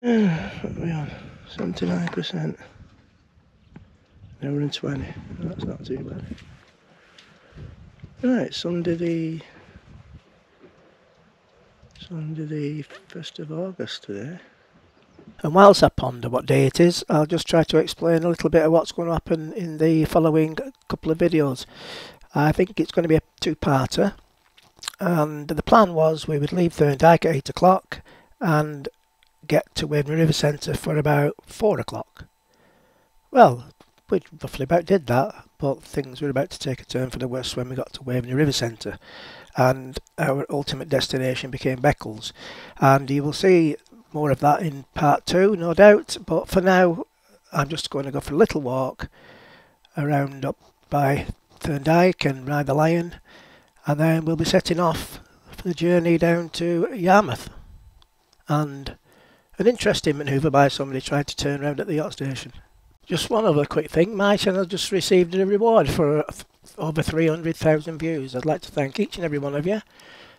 What are we on? 79%. An hour and 20. No, that's not too bad. Right, Sunday the 1st of August today. And whilst I ponder what day it is, I'll just try to explain a little bit of what's going to happen in the following couple of videos. I think it's going to be a two-parter, and the plan was we would leave Thurne Dyke at 8 o'clock and get to Waveney River Centre for about 4 o'clock. Well, we roughly about did that, but things were about to take a turn for the worse when we got to Waveney River Centre, and our ultimate destination became Beccles, and you will see more of that in part 2, no doubt, but for now I'm just going to go for a little walk around up by Thurne Dyke and ride the Lion, and then we'll be setting off for the journey down to Yarmouth, and an interesting manoeuvre by somebody trying to turn round at the yacht station. Just one other quick thing, my channel just received a reward for over 300,000 views. I'd like to thank each and every one of you,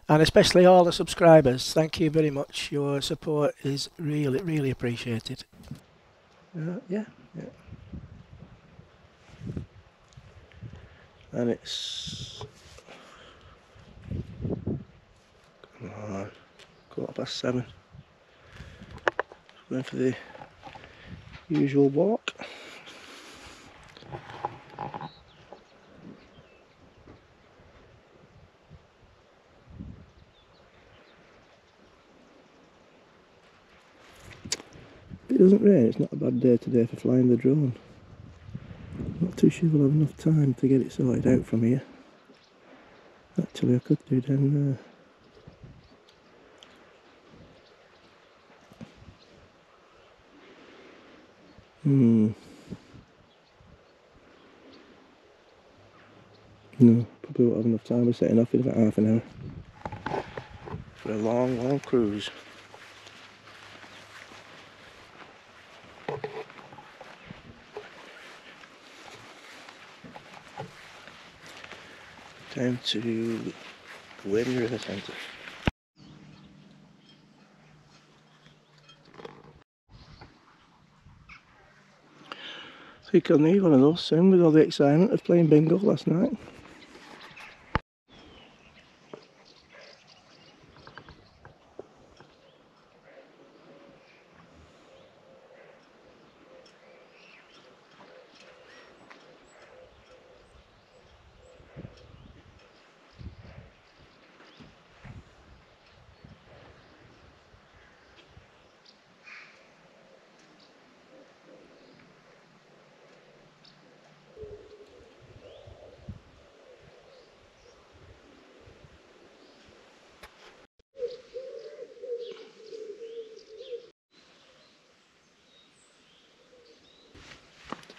and especially all the subscribers. Thank you very much, your support is really, really appreciated. Yeah. And it's... come on, 7:15. Going for the usual walk. If it doesn't rain, it's not a bad day today for flying the drone. Not too sure we'll have enough time to get it sorted out from here. Actually, I could do down there. No, probably won't have enough time. We're setting off in about half an hour for a long, long cruise. Down to Waveney River Centre. I think I'll need one of those soon with all the excitement of playing bingo last night.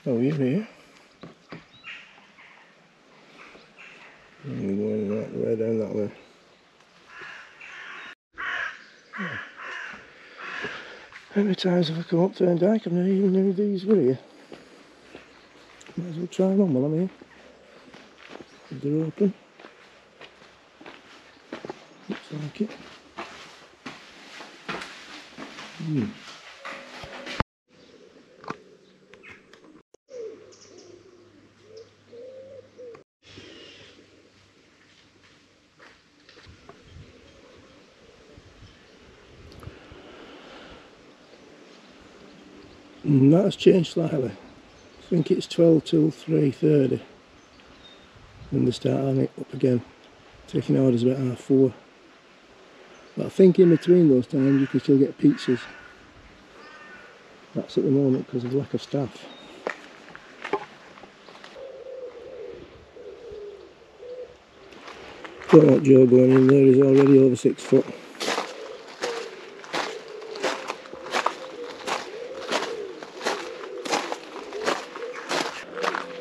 Oh, you're here. I'm going that way, down that way. Yeah. How many times have I come up Thurne Dyke? I've never even knew these were here. Might as well try them on while I'm here. If they're open. Looks like it. That's changed slightly. I think it's 12 till 3:30. Then they start on it up again. Taking orders about 4:30. But I think in between those times you can still get pizzas. That's at the moment because of lack of staff. Don't want Joe going in there, he's already over 6 foot.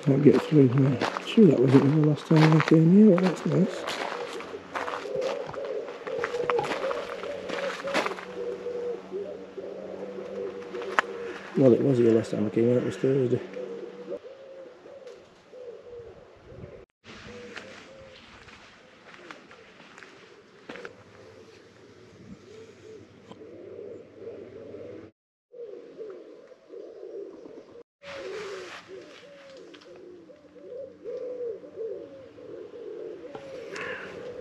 Can't get through here. I'm sure that wasn't the last time I came here, but that's nice. Well, it was here last time I came here, it was Thursday.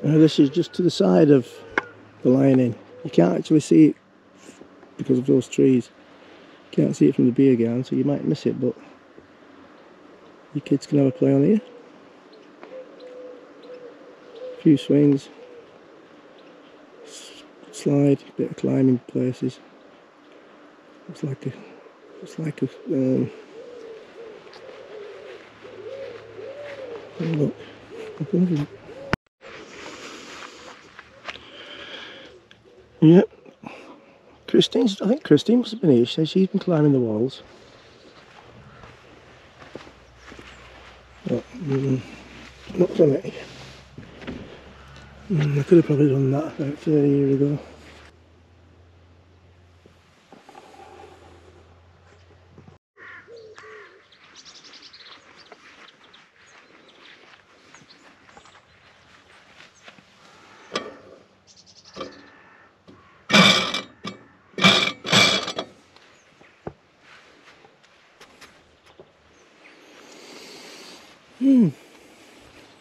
Now this is just to the side of the lining. You can't actually see it because of those trees. You can't see it from the beer garden, so you might miss it, but your kids can have a play on here. A few swings, slide, a bit of climbing places. Look, yep. Christine's, I think Christine must have been here. She said she's been climbing the walls. But, not done it. I could have probably done that about 30 years ago.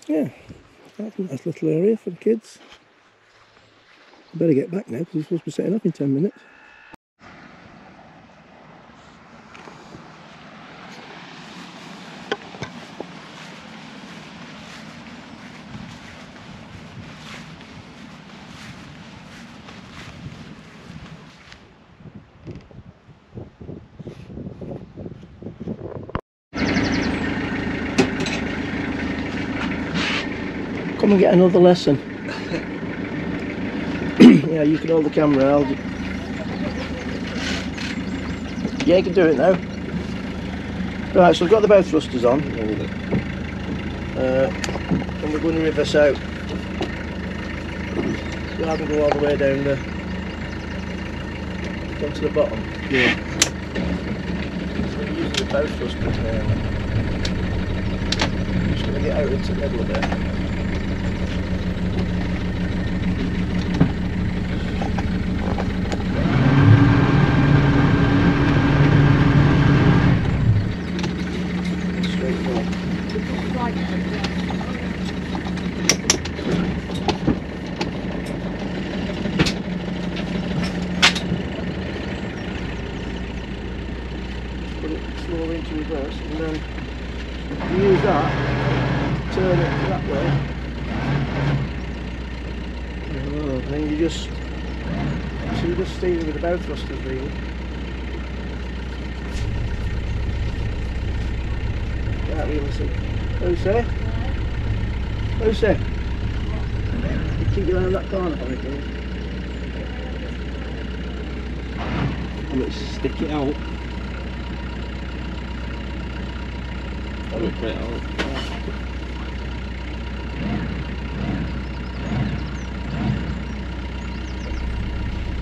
Yeah, that's a nice little area for the kids. I better get back now because we're supposed to be setting up in 10 minutes. Come and get another lesson. Yeah, you can hold the camera. Yeah, you can do it now. Right, so I've got the bow thrusters on. And we're going to reverse out. We'll have to go all the way down there. Down to the bottom. Yeah. So we're using the bow thrusters now. I'm just going to get out into the middle of it. Bow thrusters, really. Can't really see. Lucy? You keep you around that corner for me, can you? Let's stick it out. That would put it out.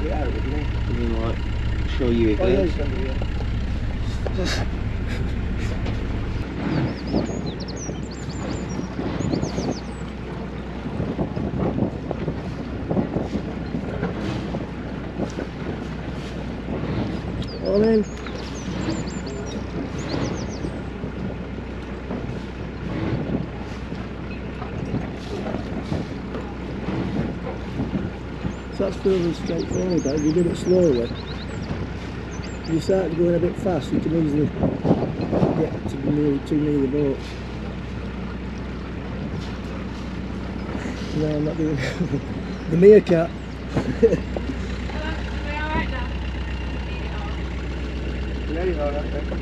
Out, wouldn't it? I mean, like, show you again. Oh, yeah, it's under here. Just... All in. That's fairly straightforward, but if you do it slowly, if you start going a bit fast, you can easily get too near the boat. No, I'm not doing the meerkat. Alright now. No, you're alright then.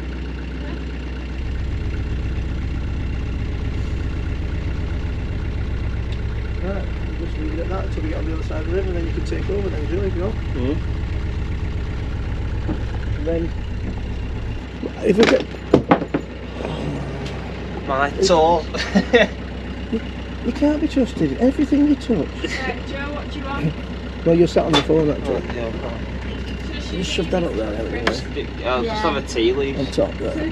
We can get that until we get on the other side of the river, and then you can take over then, really, if you want. And then... if we get... My toe! You can't be trusted, everything you touch. Joe, what do you want? Well, you're sat on the phone, actually. Oh, yeah. So just shove that up there, anyway. I'll just have a tea leaf. On top, there.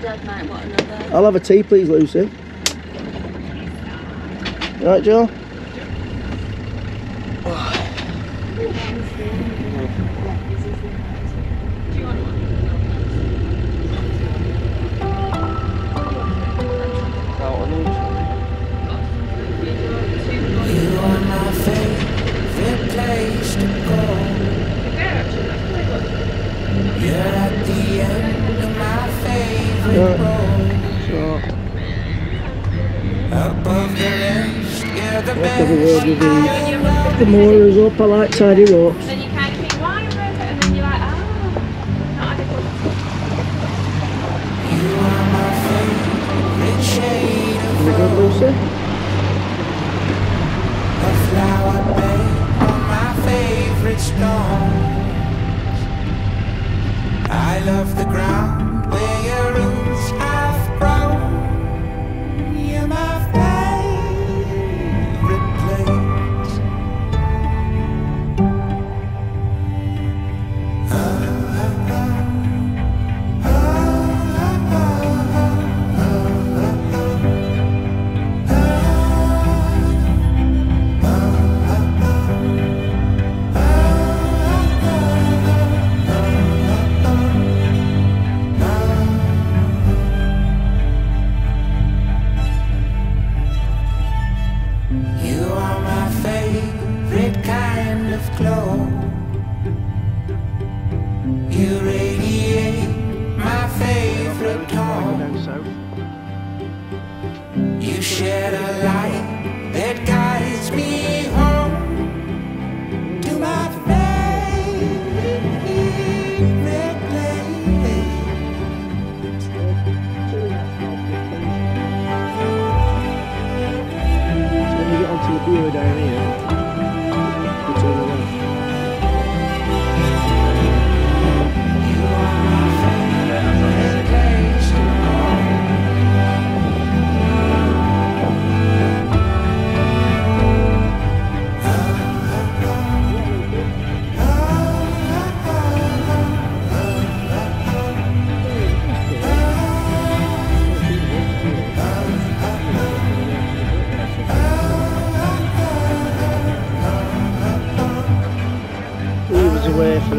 Dad might want another. I'll have a tea, please, Lucy. Right, Joe? road with the moors up. I like tidy ropes. Then you kind of think, why a river? And then you're like, oh, not adequate. There we go, Lucy. A flower bed on my favourite stone. I love the ground where your roots have grown.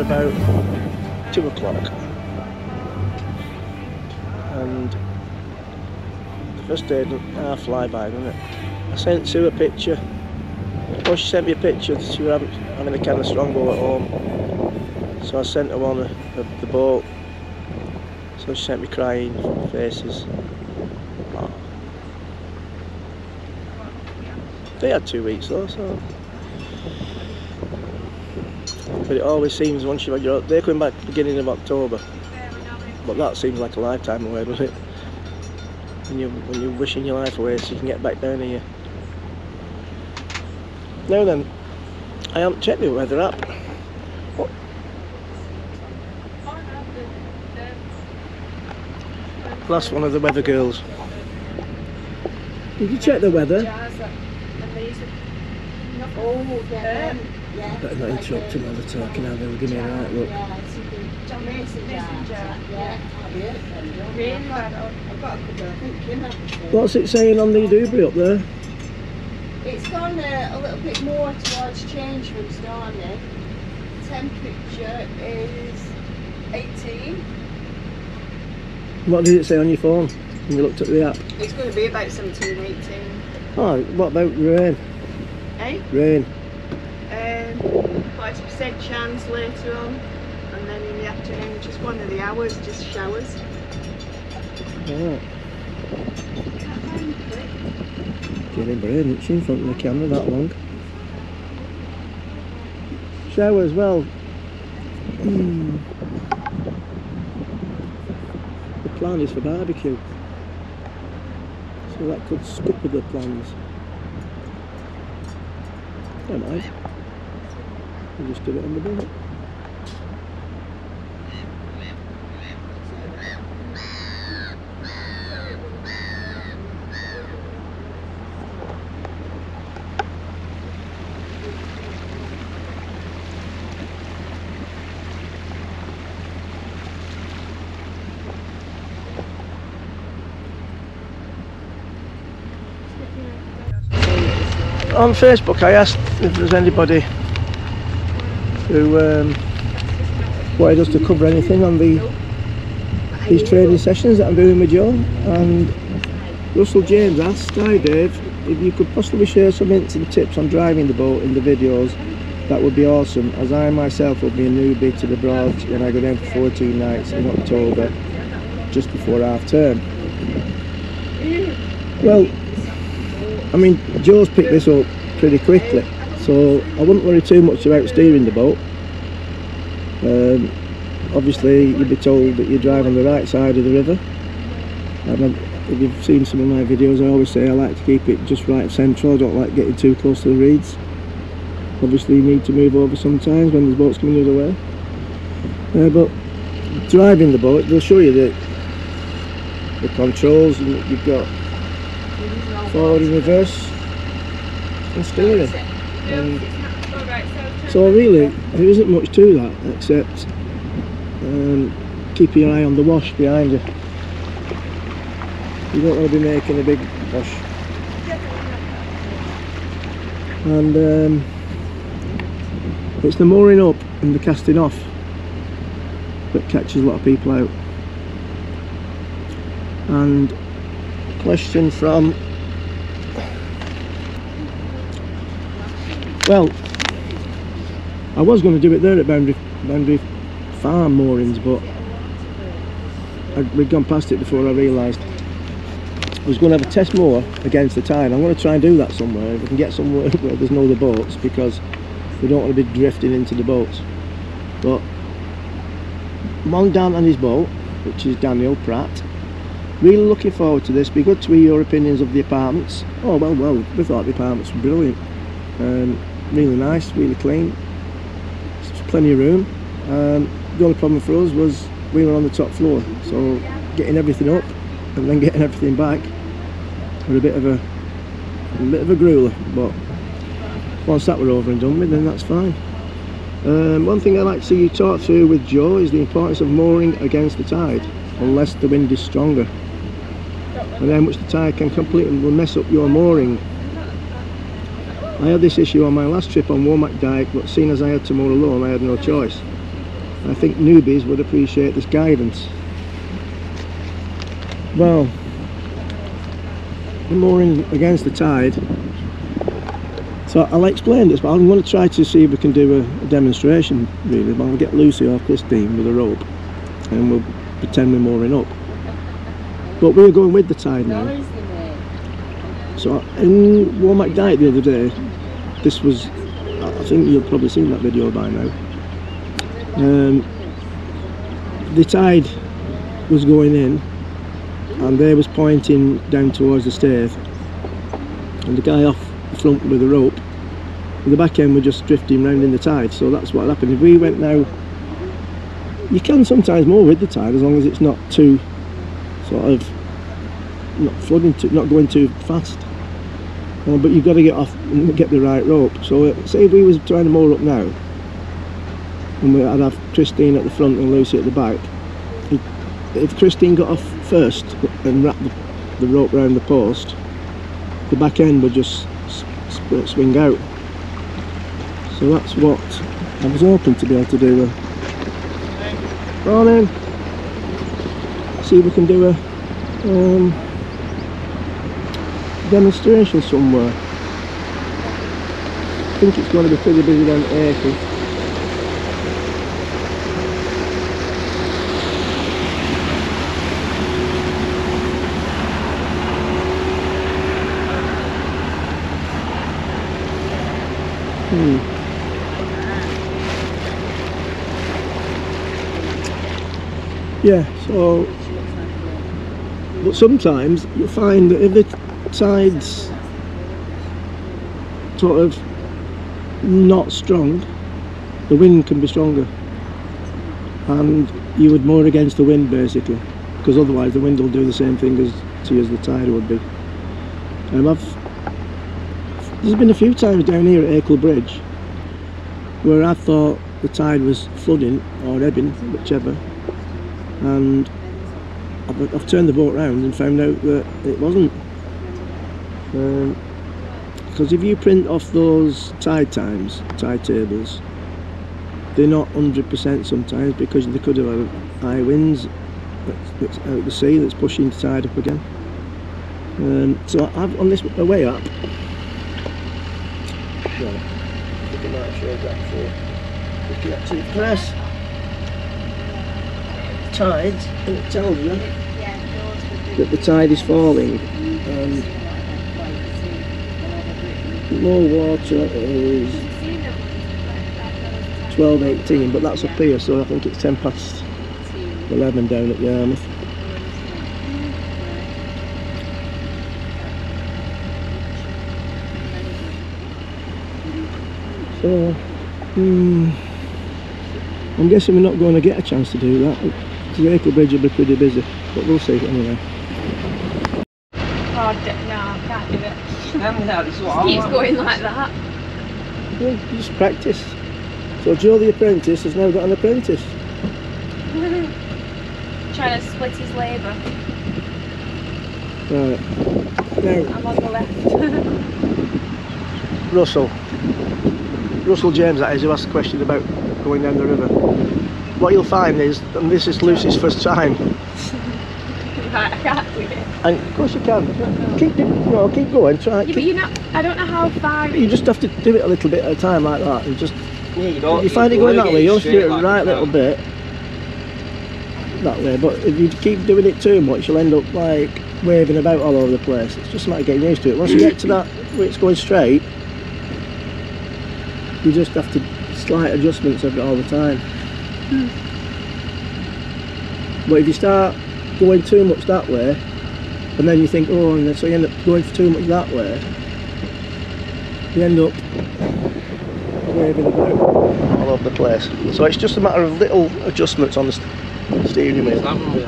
About 2 o'clock, and the first day didn't half fly by, didn't it? I sent Sue a picture. Well, she sent me a picture that she was having a can of Strongbow at home, so I sent her one of the boat. So she sent me crying faces. Oh. They had 2 weeks though, so. But it always seems once you've had your... They're coming back beginning of October. But that seems like a lifetime away, doesn't it? When you're wishing your life away so you can get back down here. Now then, I haven't checked the weather app. What? Last one of the weather girls. Did you check the weather? Oh, yeah. Better not interrupt him while they're talking, and they will give me a right look. What's it saying on the doobly up there? It's gone a little bit more towards change from Stormy. Temperature is 18. What did it say on your phone when you looked at the app? It's going to be about 17, 18. Oh, what about rain? Eh? Rain. 40% chance later on, and then in the afternoon, just one of the hours, just showers. Right. Gilly Braid, isn't she, in front of the camera that long? Showers, well. The plan is for barbecue, so that could scupper the plans. Don't mind. We'll just do it on the boat. On Facebook I asked if there's anybody who wanted us to cover anything on these training sessions that I'm doing with Joe, and Russell James asked, "Hi Dave, if you could possibly share some hints and tips on driving the boat in the videos, that would be awesome, as I myself will be a newbie to the Broad when I go down for 14 nights in October, just before half term." Well, I mean, Joe's picked this up pretty quickly, so I wouldn't worry too much about steering the boat. Obviously you'd be told that you drive on the right side of the river, and if you've seen some of my videos, I always say I like to keep it just right central. I don't like getting too close to the reeds. Obviously you need to move over sometimes when there's boats coming the other way, but driving the boat, they'll show you the controls, and you've got forward and reverse and steering. So really there isn't much to that, except keeping your eye on the wash behind you. You don't want to be making a big wash. And it's the mooring up and the casting off that catches a lot of people out. And a question from, well, I was going to do it there at Boundary Farm moorings, but we'd gone past it before I realised. I was going to have a test moor against the tide. I'm going to try and do that somewhere, if we can get somewhere where there's no other boats, because we don't want to be drifting into the boats. But Mong Dan and his boat, which is Daniel Pratt, really looking forward to this. Be good to hear your opinions of the apartments. Oh, well, we thought the apartments were brilliant. Really nice, really clean. There's plenty of room. The only problem for us was we were on the top floor, so getting everything up and then getting everything back was a bit of a grueler. But once that were over and done with, then that's fine. One thing I like to see you talk through with Joe is the importance of mooring against the tide, unless the wind is stronger, and how much the tide can completely mess up your mooring. I had this issue on my last trip on Womack Dyke, but seeing as I had to moor alone, I had no choice. I think newbies would appreciate this guidance. Well, the mooring against the tide, so I'll explain this, but I'm going to try to see if we can do a demonstration really. I'll get Lucy or Christine with a rope and we'll pretend we're mooring up, but we're going with the tide now. So in Womack Dyke the other day, this was, I think you've probably seen that video by now, the tide was going in and they was pointing down towards the stave, and the guy off the front with the rope, the back end were just drifting round in the tide. So that's what happened. If we went now, you can sometimes moor with the tide as long as it's not too sort of not going too fast, but you've got to get off and get the right rope. So say if we was trying to moor up now, and I'd have Christine at the front and Lucy at the back. If Christine got off first and wrapped the rope round the post, the back end would just swing out. So that's what I was hoping to be able to do. Morning. See if we can do a demonstration somewhere. I think it's going to be pretty busy down at Acle. Yeah, so, but sometimes you find that if the tide's sort of not strong, the wind can be stronger, and you would moor against the wind basically, because otherwise the wind will do the same thing as the tide would be. There's been a few times down here at Acle Bridge where I thought the tide was flooding or ebbing, whichever, and I've turned the boat round and found out that it wasn't. Because if you print off those tide tables, they're not 100% sometimes, because they could have high winds that's out the sea that's pushing the tide up again. So I've on this way up. No, I think I might have showed that before. You can actually press tides and it tells you that the tide is falling. low water is 12:18, but that's up here, so I think it's 10 past 11 down at Yarmouth. So, I'm guessing we're not going to get a chance to do that. The Acle Bridge will be pretty busy, but we'll see anyway. Oh, no, I can't do it. It keeps going like that. Yeah, you just practice. So Joe the apprentice has now got an apprentice. Trying to split his labour. Right. Now, I'm on the left. Russell James, that is, who asked the question about going down the river. What you'll find is, and this is Lucy's first time. Right, I can't do it. And of course you can. Keep going. Try. Yeah, but you're not. I don't know how far. You just have to do it a little bit at a time like that. You just. Yeah, you find it going that way. You have to do it right little bit. That way, but if you keep doing it too much, you'll end up like waving about all over the place. It's just a matter of getting used to it. Once you get to that where it's going straight, you just have to slight adjustments of it all the time. But if you start going too much that way, and then you think, oh, and so you end up going too much that way, you end up waving about all over the place. So it's just a matter of little adjustments on the steering wheel.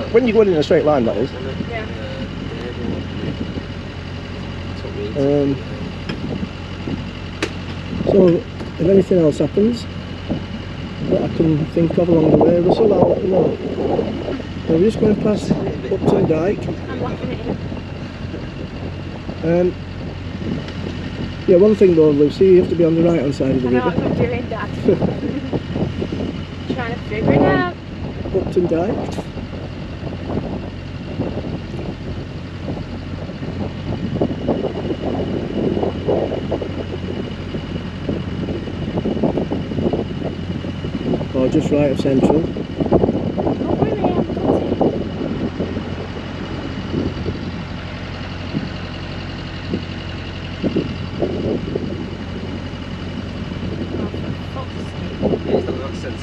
When you're going in a straight line, that is. Yeah. So if anything else happens that I can think of along the way, Russell, I'll let you know. Now we're just going past Upton Dyke. I'm laughing at you. Yeah, one thing though, Lucy, you have to be on the right hand side of the river. I know what I'm doing, Dad. Trying to figure it out. Upton Dyke. Or just right of Central.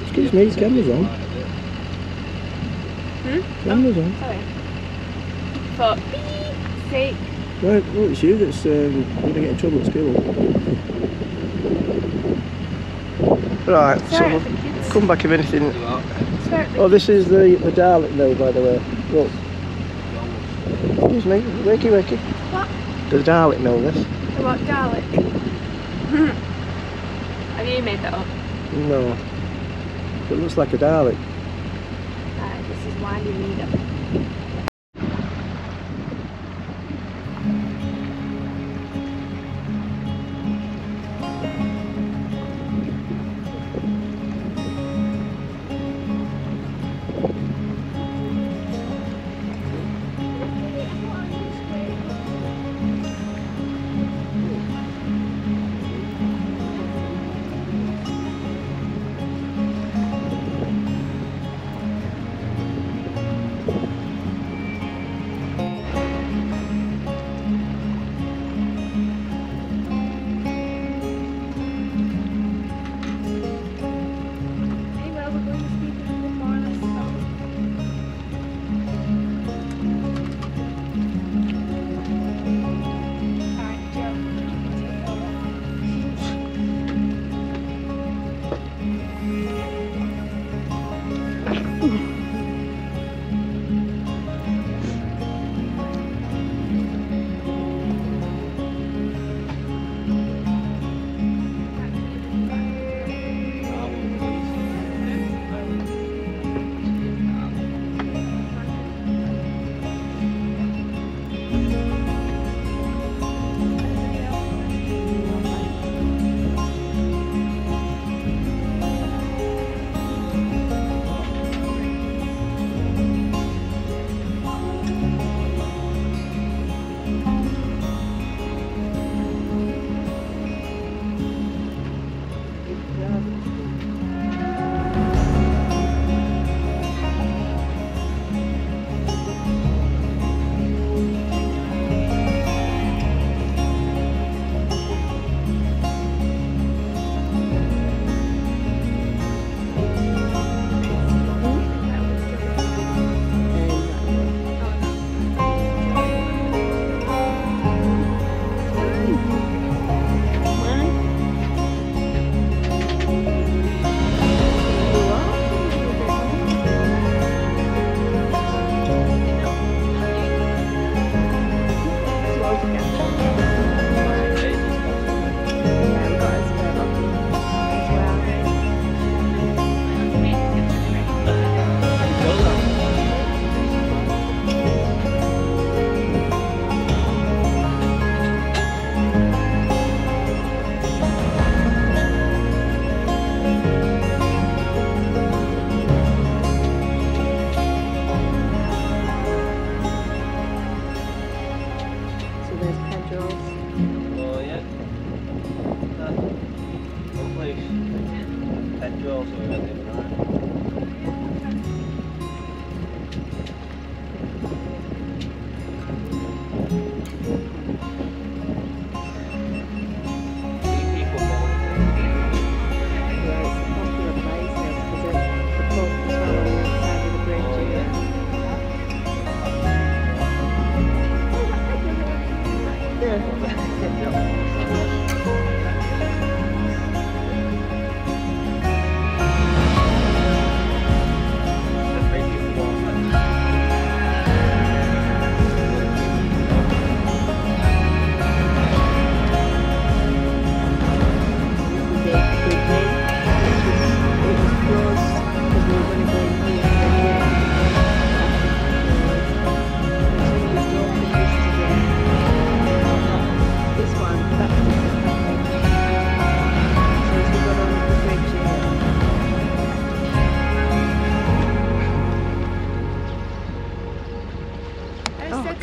Excuse me, his camera's on. Camera's on. Sorry. For bee's sake. Well, it's you that's going to get in trouble at school. Right, so we'll come back if anything. Oh, this is the Dalek now, by the way. Look. Excuse me, wakey. What? The Dalek now, this. What Dalek? Have you made that up? No. It looks like a Dalek. This is why you need it.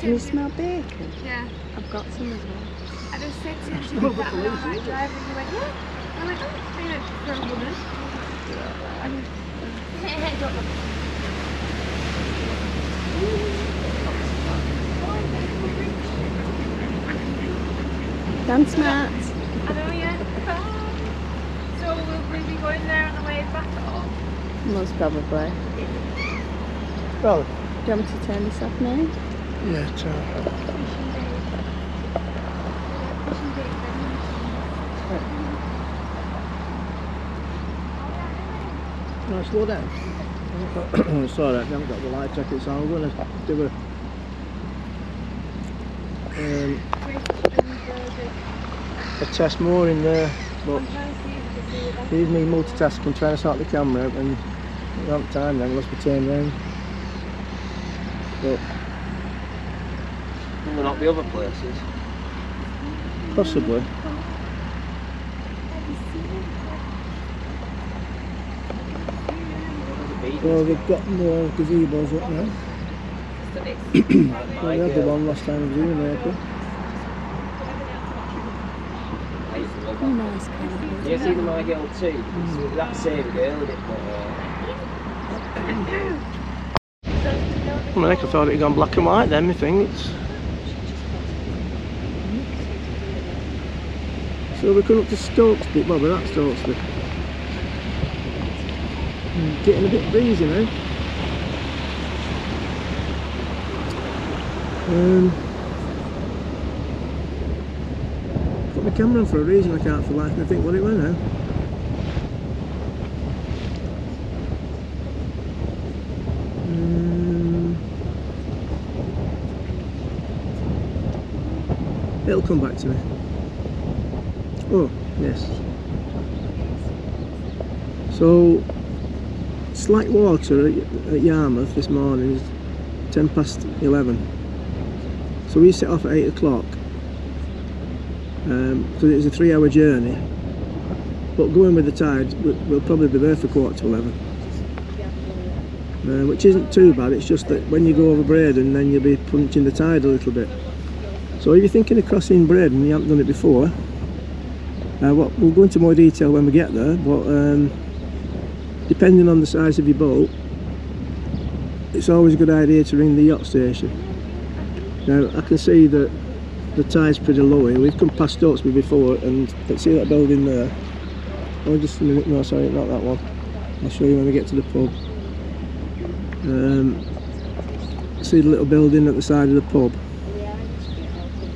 Can you smell bacon? Yeah. I've got some as well. I just said to her, she did that when I was driving, and you went, yeah. I went, oh, it's been a for a woman. Dance smart. I know, yeah. So will we be going there on the way back at all? Most probably. Well, do you want me to turn this off now? Yeah, turn it off. Nice low down. It's alright, I haven't got the light jackets on. I'm going to do a... test more in there, but leave me multitasking, trying to sort the camera out, and we don't have time then unless we turn round. But will there not be other places? Possibly. Well, they've got more gazebos up now. Well, we had the one last time we were in April. Nice kind. You see the My Girl 2? Mm. That same girl a bit more. Well, I thought it had gone black and white then, I think. So we're coming up to Stokesby. Well, we're at Stokesby. Getting a bit breezy now. My camera on for a reason, I can't for life, and I think what it went now. It'll come back to me. Oh, yes. So, slack water at Yarmouth this morning is 11:10. So we set off at 8 o'clock. Because it was a 3 hour journey, but going with the tide we'll probably be there for 11:15, which isn't too bad. It's just that when you go over Breydon then you'll be punching the tide a little bit. So if you're thinking of crossing Breydon, you haven't done it before, we'll go into more detail when we get there, but depending on the size of your boat, it's always a good idea to ring the yacht station. Now I can see that the tide's pretty low here. We've come past Stokesby before, and let's see that building there. Oh, just a minute. No, sorry, not that one. I'll show you when we get to the pub. See the little building at the side of the pub.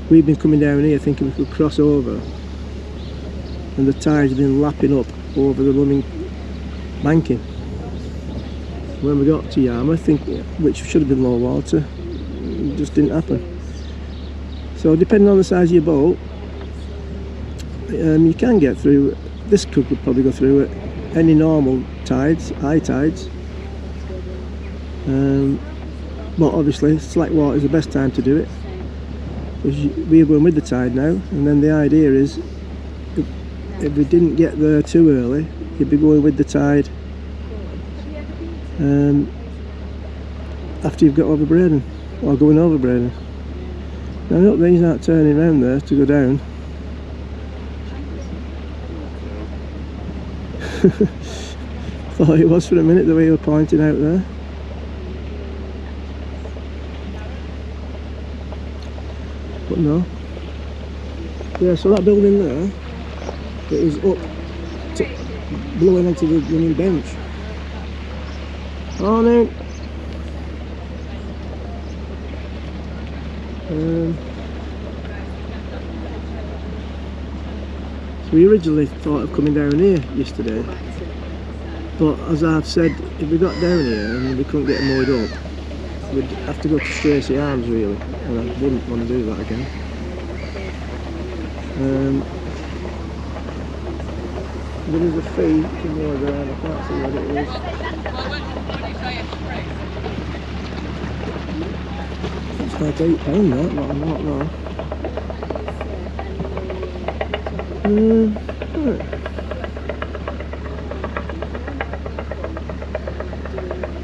We've been coming down here thinking we could cross over, and the tide's been lapping up over the blooming banking. When we got to Yarmouth, which should have been low water, it just didn't happen. So depending on the size of your boat, you can get through. This could probably go through at any normal tides, high tides. But obviously slack water is the best time to do it. We're going with the tide now, and then the idea is if we didn't get there too early, you'd be going with the tide after you've got over Breydon, or going over Breydon. Now look, these aren't turning around there to go down. Thought it was for a minute the way you were pointing out there. But no. Yeah, so that building there, it was up, blowing onto the running bench. Morning! So we originally thought of coming down here yesterday, but as I've said, if we got down here and we couldn't get moored up, we'd have to go to Stracey Arms really, and I wouldn't want to do that again. There is a fee to moor there, I can't see what it is. It's like £8 that, but I'm not now.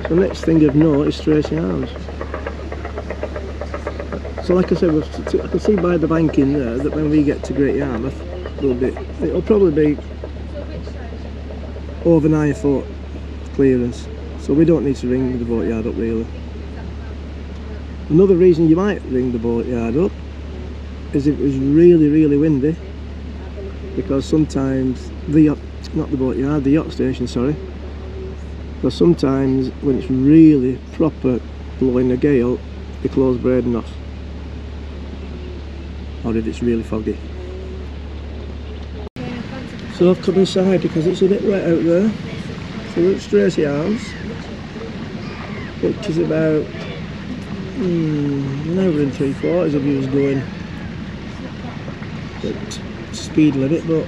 So next thing of note is Stracey Arms. So like I said, I can see by the banking there that when we get to Great Yarmouth, it'll probably be over 9 foot clearance, so we don't need to ring the boatyard up really. Another reason you might ring the boatyard up is if it was really, really windy, because sometimes the yacht station, sorry, because sometimes when it's really proper blowing a gale, they close Breydon off, or if it's really foggy. So I've come inside because it's a bit wet out there. So we're at Stracey Arms, which is about 1 hour and 3/4 of you was going at speed limit, but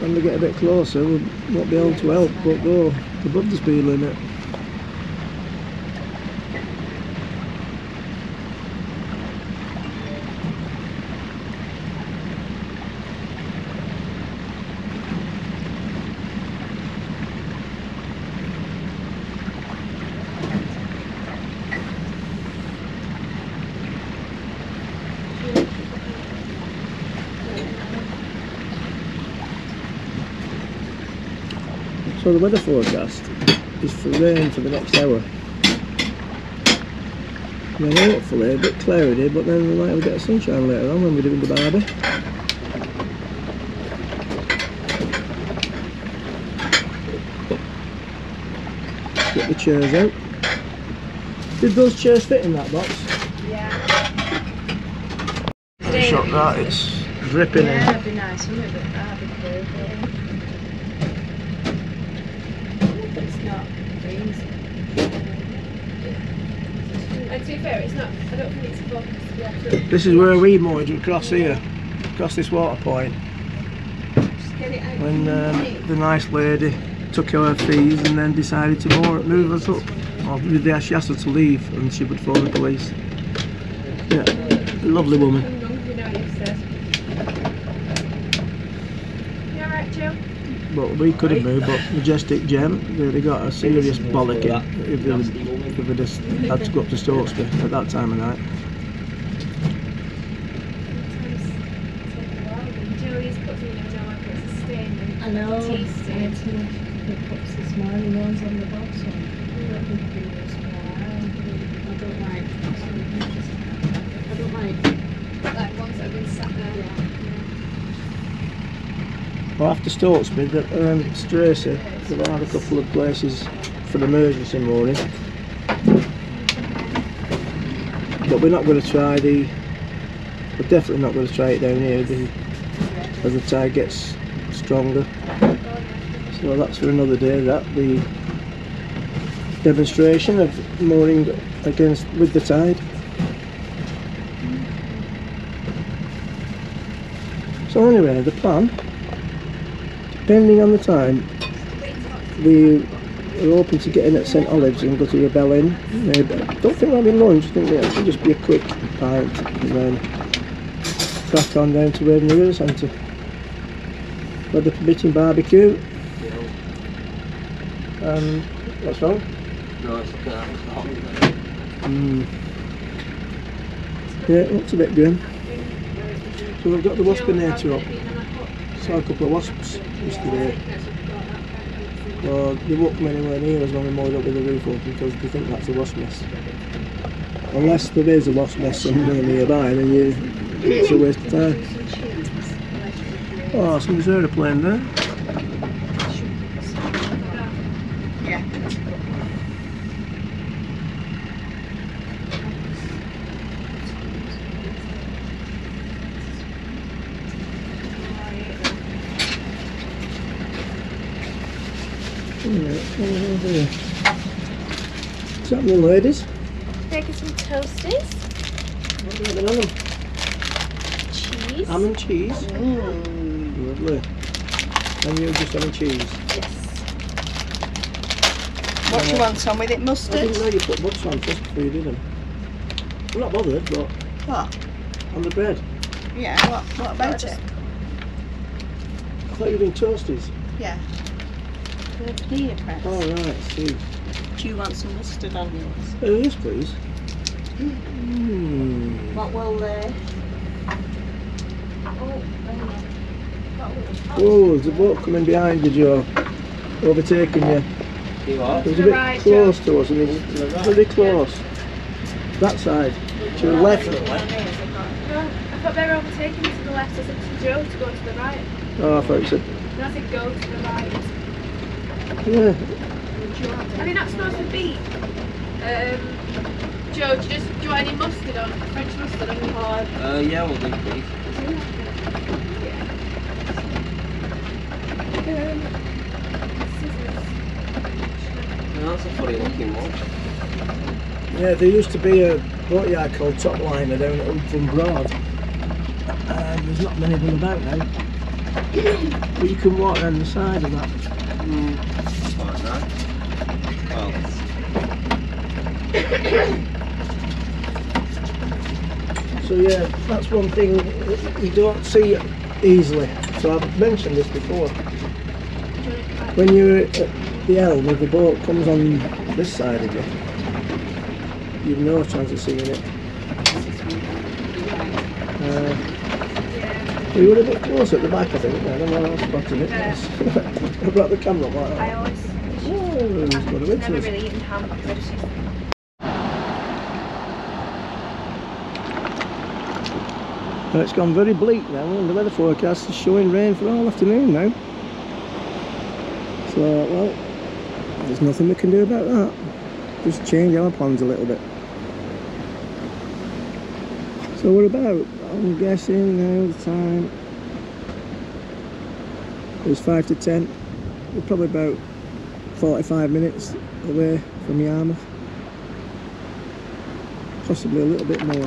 when we get a bit closer we won't be able to help but go above the speed limit. So the weather forecast is for rain for the next hour. And then hopefully a bit cloudy, but then we might have a bit of sunshine later on when we're doing the barbie. Get the chairs out. Did those chairs fit in that box? Yeah. Shut that, it's dripping in. Yeah, that'd be nice, wouldn't it? But that'd be perfect. And to be fair, it's not, I don't think it's important. This is where we moored across here, across this water point. When the nice lady took our fees and then decided to move us up. Or she asked her to leave and she would phone the police. Yeah, lovely woman. But we could have moved, but Majestic Gem really got a serious bollock at if they just had to go up to Stokesby at that time of night. I know, cups this morning, one's on the box, I don't like like ones that have been sat there. Well, after Stokesby, Stracey, there are a couple of places for emergency mooring, but we're not going to try we're definitely not going to try it down here as the tide gets stronger. So that's for another day, that the demonstration of mooring against with the tide. So anyway, the plan. Depending on the time, we are hoping to get in at St Olaves and go to the Bell Inn. Maybe. I don't think that'll be lunch, I think it'll just be a quick pint and then crack on down to Waveney River Centre. Weather permitting barbecue. What's wrong? No, it's hot. Yeah, it looks a bit grim. So we've got the waspinator up. A couple of wasps yesterday. Well, they won't come anywhere near us when we moored up with the roof open because they think that's a wasp nest. Unless there is a wasp nest somewhere nearby, then it's a waste of time. Oh, somebody's heard a plane there. What's happening, ladies? Making some toasties. What do you having on them? Cheese. Ham and cheese. Mm. Lovely. And you're just having cheese? Yes. What do you want on with it? Mustard? I didn't know you put butter on just before you did them. I'm not bothered, but. What? On the bread. Yeah, what about it? I thought you were doing toasties. Yeah. Press. Oh right, I see. Do you want some mustard on yours? Yes please. What will they? Oh, there's a boat coming behind you, Joe. Overtaking you. It was a bit right, close to us, and it's right. Really close. Yeah. That side. To the left. No, I thought they were overtaking me to the left. I said to Joe to go to the right. Oh, I thought you said. And I said go to the right. Yeah. Are they not supposed to be? Joe, do you want any mustard on, French mustard on your board? Yeah, we'll do, please. Yeah. That's a funny looking one. Yeah, there used to be a boatyard called Topliner down at Upton Broad. There's not many of them about now. But you can walk down the side of that. That's quite nice. Well. So yeah, that's one thing you don't see easily. So I've mentioned this before. When you're at the helm, if the boat comes on this side of you, you've no chance of seeing it. We were a bit close at the back, I think. I don't know how I spotted it. I brought the camera up like that. I always... I've never really eaten ham because it's just... Well, it's gone very bleak now, and the weather forecast is showing rain for all afternoon now. So, well, there's nothing we can do about that. Just change our plans a little bit. So we're about, I'm guessing now the time is 5 to 10. We're probably about 45 minutes away from Yarmouth. Possibly a little bit more.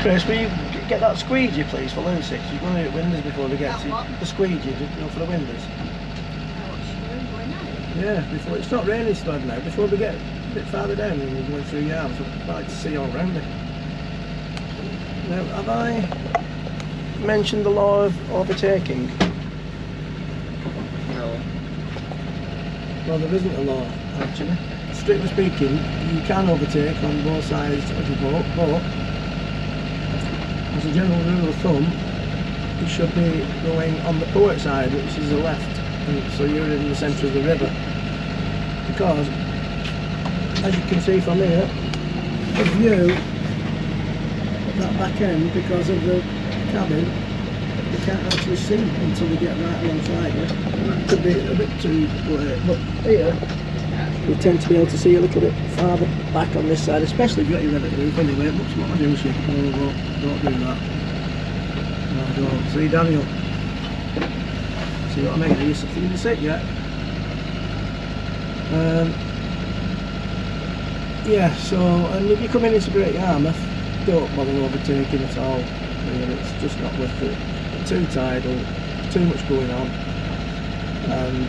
Chris, will you get that squeegee please for Lucy? She's going to hit windows before we get to the squeegee, for the windows. Yeah, before it's not raining so bad now. Before we get a bit farther down and we're going through Yarmouth, I'd like to see all round it. Now, have I mentioned the law of overtaking? No. Well, there isn't a law actually. Strictly speaking, you can overtake on both sides of the boat, but as a general rule of thumb, you should be going on the port side, which is the left, and so you're in the centre of the river. Because, as you can see from here, the view at that back end, because of the cabin, you can't actually see until we get right alongside it. And that could be a bit too late, but here, you tend to be able to see a little bit farther back on this side, especially if you've got your red roof anyway. It looks what I do, so you don't do that. No, don't. See, Daniel. See what I mean? Are you didn't sit yet? Yeah, so, and if you're coming into Great Yarmouth, don't bother overtaking at all. It's just not worth it. Too tidal, too much going on. And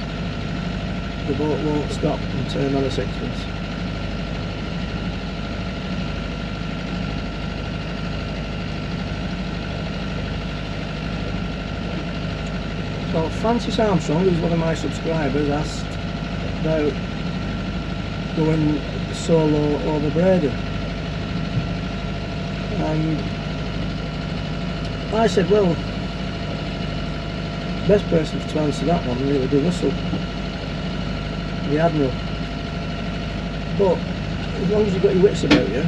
the boat won't stop and turn on a sixpence. So Francis Armstrong, who's one of my subscribers, asked about going solo over Breydon, and I said, well, best person to answer that one really would be Russell, the Admiral. But as long as you've got your wits about you,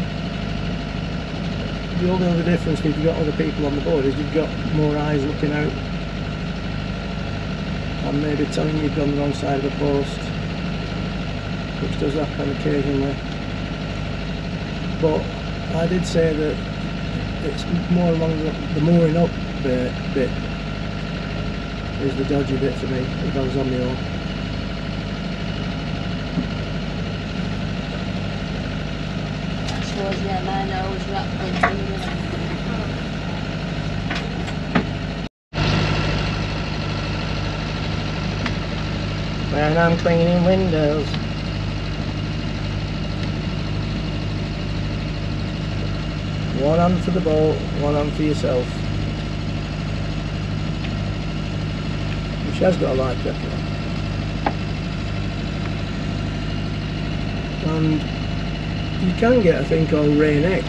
the only other difference if you've got other people on the board is you've got more eyes looking out and maybe telling you you've gone the wrong side of the post, which does happen occasionally. But I did say that it's more along the mooring up bit is the dodgy bit for me if I was on my own. Yeah, mine always wrapped in. When I'm cleaning windows. One on for the boat, one on for yourself. Which has got a light jacket on. and you can get a thing called Rain X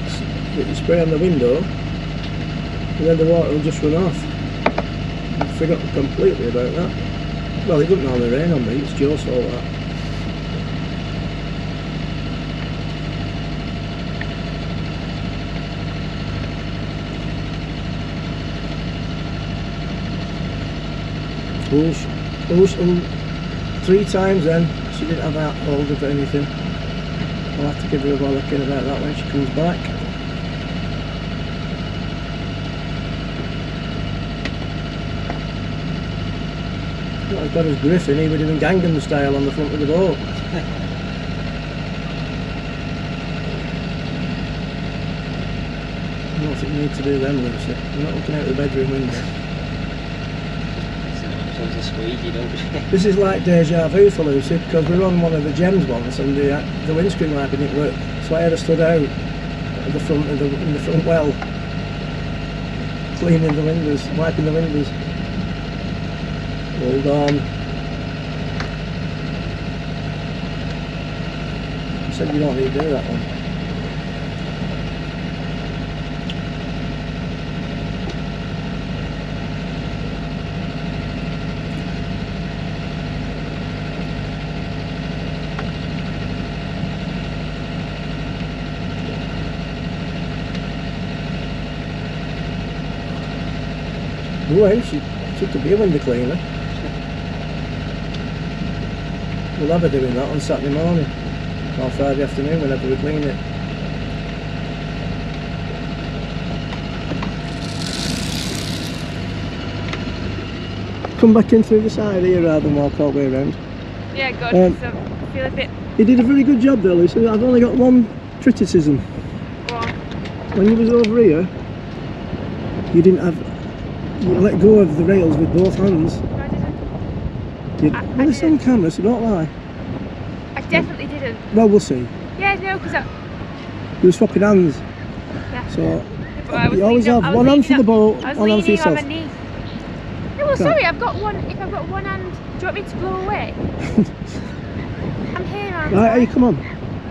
that you spray on the window and then the water will just run off. I've forgotten completely about that. Well, it doesn't normally rain on me, it's Joe's fault that. Three times then, she didn't have that hold of anything. I'll have to give her a bollock in about that when she comes back. Not as bad as Griffin, he would have been Gangnam style on the front of the boat. I don't think we need to do them, Lucy. We're not looking out the bedroom window. This is like deja vu for Lucy, because we were on one of the Gems once and the windscreen wiper didn't work, so I had her stood out at the front of in the front well, cleaning the windows, wiping the windows. Hold on. I said you don't need to do that one. Well, she could be a window cleaner. We'll have her doing that on Saturday morning or Friday afternoon whenever we clean it. Come back in through the side here rather than walk all the way around. Yeah, good. I feel a bit. You did a very good job there, Lucy. I've only got one criticism. Go on. When you was over here, you didn't have. You let go of the rails with both hands. No, I didn't. Well, it's on camera, so don't lie. I definitely didn't. Well, we'll see. Yeah, no, because you were swapping hands. Yeah. So you always have one hand for the boat, one hand for yourself. I was leaning on my knee. No, well, sorry, I've got one. If I've got one hand, do you want me to blow away? I'm here. Right, hey, come on.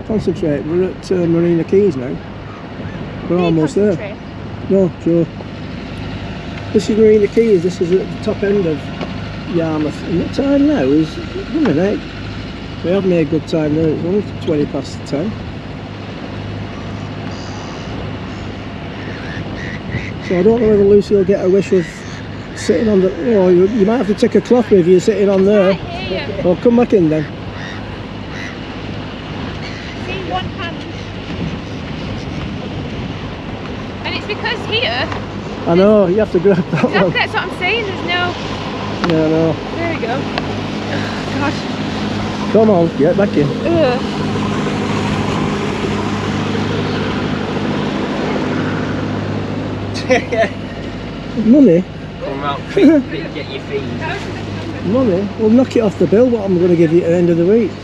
Concentrate. We're at Marina Quays now. We're almost there. No, sure. This is Marina Quays, this is at the top end of Yarmouth, and the time now is, what an egg. We have made good time there, it's only 20 past 10. So I don't know whether Lucy will get a wish of sitting on the, oh, you might have to take a cloth with you sitting on there. Well, come back in then. See, one hand. And it's because here, I know, you have to grab that one. That's what I'm saying, there's no... Yeah, I know. There we go. Oh, gosh. Come on, get back in. Money? Come out, please get your fees. Money? We'll knock it off the bill, what I'm going to give you at the end of the week. To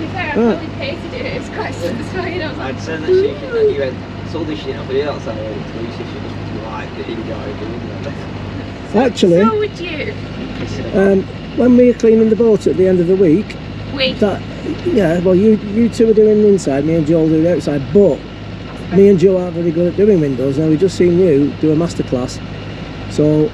be fair, I've only paid to do it, it's quite satisfying. I'd send that shit that you went. All this shit up here outside, Lucy should just like the enjoy doing. Actually, so would you. When we were cleaning the boat at the end of the week, that yeah, well you two were doing the inside, me and Joel do the outside, but me and Joe aren't very good at doing windows. Now we just seen you do a masterclass. So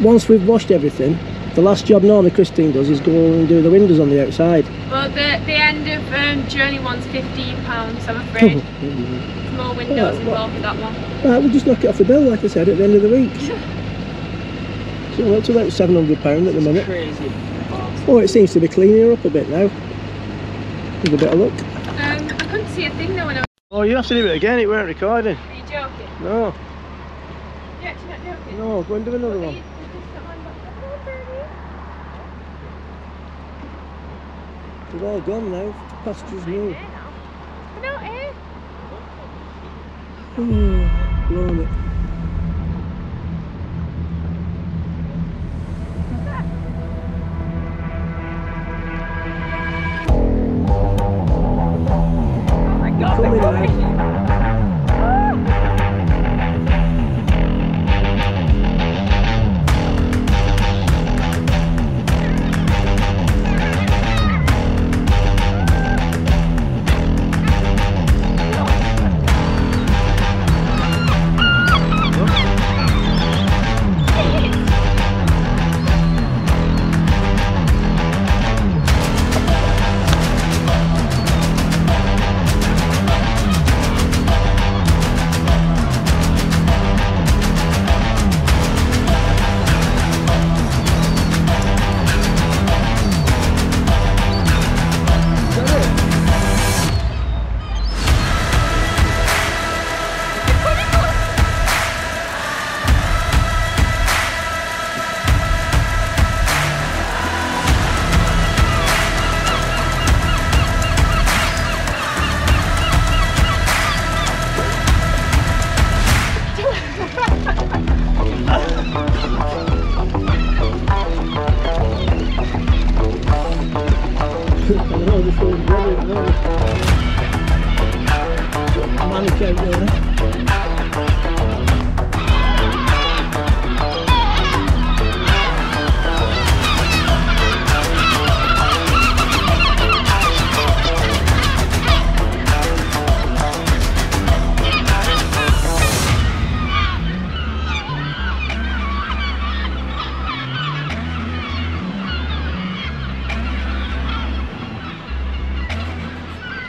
once we've washed everything, the last job normally Christine does is go and do the windows on the outside. Well, the end of journey one's £15, I'm afraid. More windows involved with that one. Right, we'll just knock it off the bill, like I said, at the end of the week. So we're up to about £700 at the minute. Crazy. Oh, it seems to be cleaning up a bit now. With a bit of luck. I couldn't see a thing though when I was... Oh, you have to do it again, it weren't recording. Are you joking? No. You're actually not joking? No, go and do another one. They're all gone now, pasture's new. I'm out here. Oh, blown it. Oh my God, they're coming.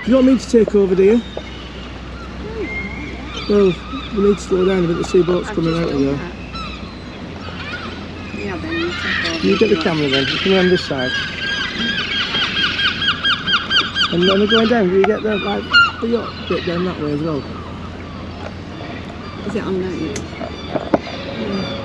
You want me to take over, do you? Well, we need to slow down a bit, the sea boat's coming out of there. Yeah, then you take over. You get the camera then, you come around this side. And then we're going down, you get there, like, you got to get down that way as well. Is it on that yet? Yeah.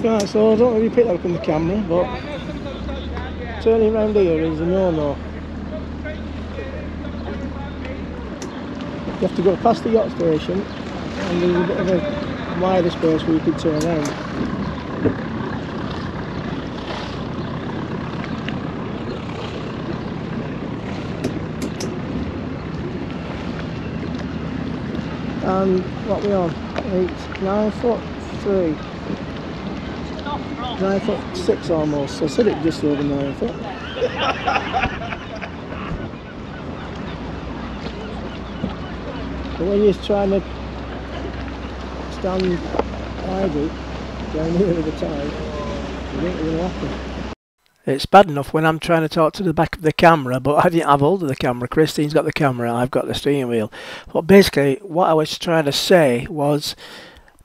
Right, so I don't really pick that up on the camera, but turning around here is a no-no. You have to go past the yacht station, and there's a bit of a wider space where you could turn around. And what we on? 8, 9 foot 3. 9 foot 6 almost. I said it just over 9 foot. But when you're trying to stand idle down here at the time, it ain't gonna happen. It's bad enough when I'm trying to talk to the back of the camera, but I didn't have hold of the camera. Christine's got the camera, I've got the steering wheel. But basically, what I was trying to say was,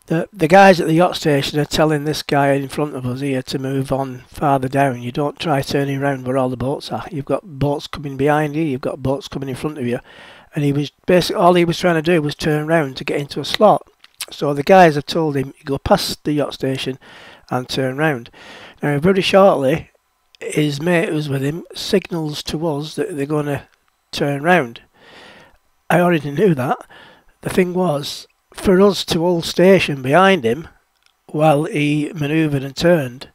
the guys at the yacht station are telling this guy in front of us here to move on farther down. You don't try turning around where all the boats are. You've got boats coming behind you, you've got boats coming in front of you. And he was basically, all he was trying to do was turn around to get into a slot. So the guys have told him, go past the yacht station and turn round. Now very shortly, his mate who's with him signals to us that they're going to turn round. I already knew that. The thing was, for us to all station behind him while he manoeuvred and turned,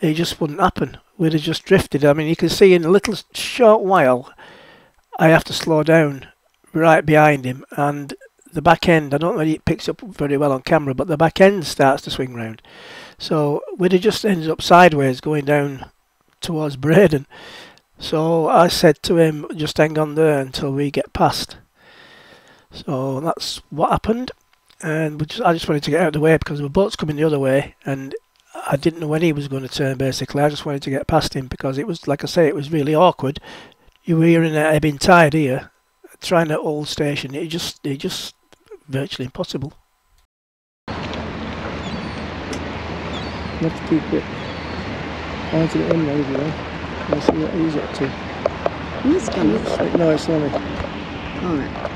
it just wouldn't happen. We'd have just drifted. I mean, you can see in a little short while I have to slow down right behind him, and the back end, I don't know if it picks up very well on camera, but the back end starts to swing round, so we'd have just ended up sideways going down towards Breydon. So I said to him, just hang on there until we get past. So that's what happened, and I just wanted to get out of the way because the boat's coming the other way, and I didn't know when he was going to turn. Basically, I just wanted to get past him because it was, like I say, it was really awkward. You were in an ebbing tide here, trying to hold station. It just virtually impossible. You have to keep it onto the end over there. Let's see what he's up to. He's coming. No, it's not me. All right.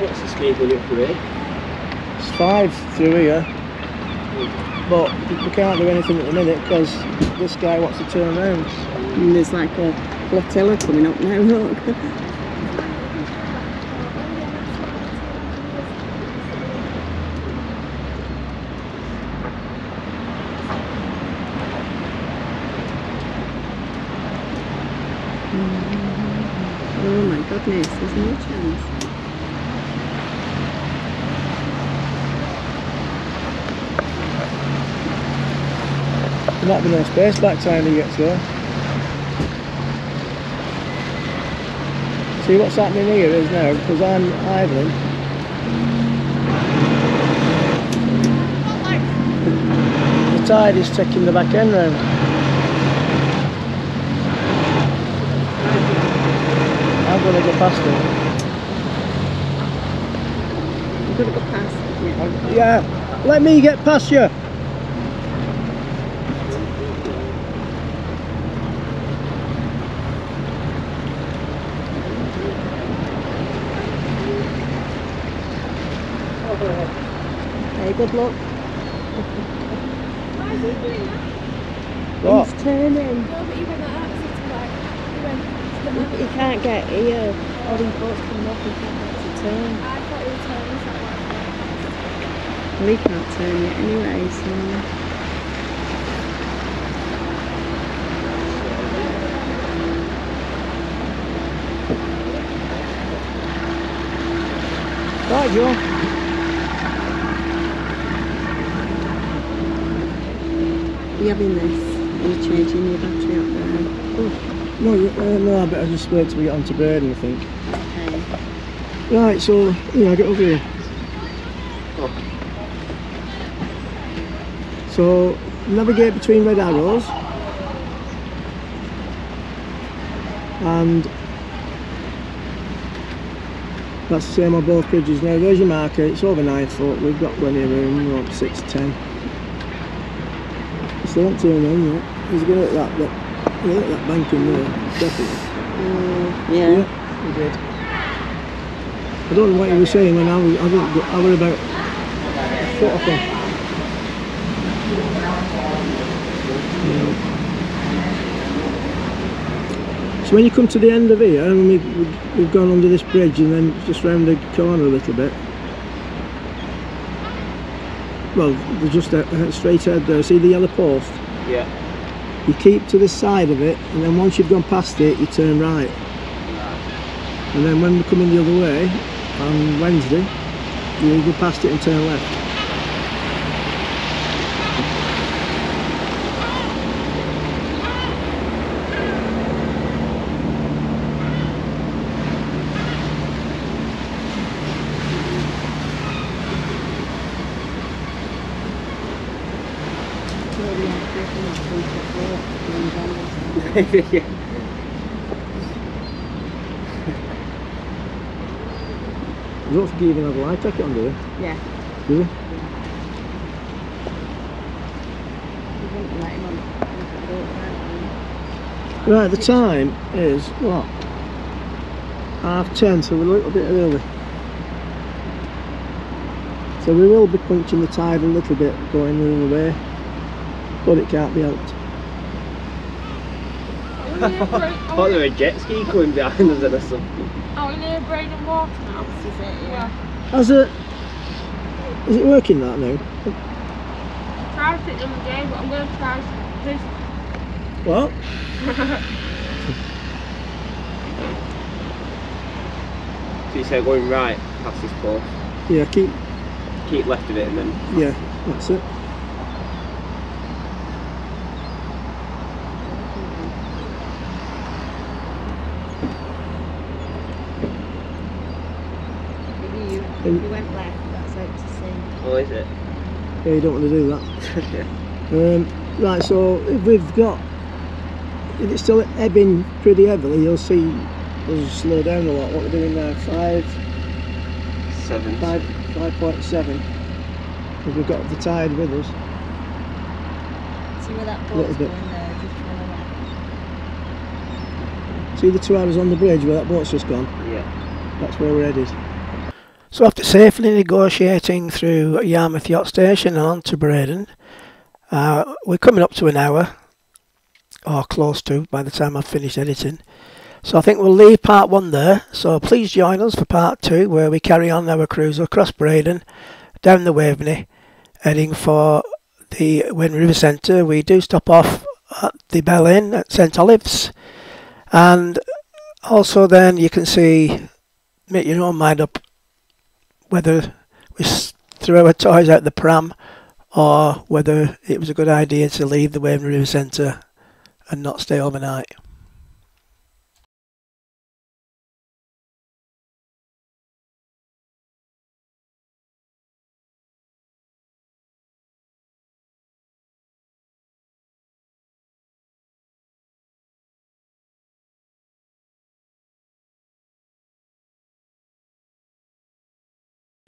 What's the speed limit for it? It's five through here, but we can't do anything at the minute because this guy wants to turn around. And there's like a flotilla coming up now, look. Oh my goodness, there's no chance. There might be no space back time he gets there. See what's happening here is now, because I'm idling. The tide is taking the back end round. I'm going to go past it. You're going to go past it? Yeah. Let me get past you. Good luck. Why is he doing that? What? He's turning. No, but he went like that, so it's like, he can't get here. All these boats come up, he can't get to turn. I thought he was turning, so I well, he can't turn yet anyway, so... Right, you're... You're having this, you're changing your battery up there. Oh. No, I better just wait till we get onto Breydon, I think. Okay. Right, so, yeah, get over here. Oh. So, navigate between red arrows. And that's the same on both bridges now. There's your marker, it's over 9 foot, we've got plenty of room, we're up 6'10". They won't turn on yet. He's going to hit that, bank in there, definitely. Yeah. He did. I don't know what he was saying when I was about a foot off him. Yeah. So when you come to the end of here, and we've gone under this bridge and then just round the corner a little bit. Well, they're just straight ahead there. See the yellow post? Yeah. You keep to the side of it, and then once you've gone past it, you turn right. And then when we're coming the other way, on Wednesday, you'll go past it and turn left. Yeah. You don't forget even have a light jacket on, do you? Yeah. Do you? Yeah. You wouldn't let him on. Right, the time is, what? 10:30, so we're a little bit early. So we will be punching the tide a little bit going the other way, but it can't be helped. I thought there was a jet ski coming behind us or something. Oh, we're near Breydon Waterhouse, is it? Yeah. Has it... Is it working that now? I tried it the other day, but I'm going to try this. What? So you said going right past this post? Yeah, keep left of it and then... Yeah, that's it. You went left, that's out to sea. Oh, is it? Yeah, you don't want to do that. Right, so if we've got... If it's still ebbing pretty heavily, you'll see us slow down a lot. What we're doing now, 5.7. Because we've got the tide with us. See where that boat's going there, just follow that. See the 2 hours on the bridge where that boat's just gone? Yeah. That's where we're headed. So after safely negotiating through Yarmouth Yacht Station and on to Breydon, we're coming up to an hour, or close to, by the time I've finished editing. So I think we'll leave part one there, so please join us for part two, where we carry on our cruise across Breydon, down the Waveney, heading for the Waveney River Centre. We do stop off at the Bell Inn at St Olaves, and also then you can see, make your own mind up whether we throw our toys out the pram or whether it was a good idea to leave the Waveney River Centre and not stay overnight.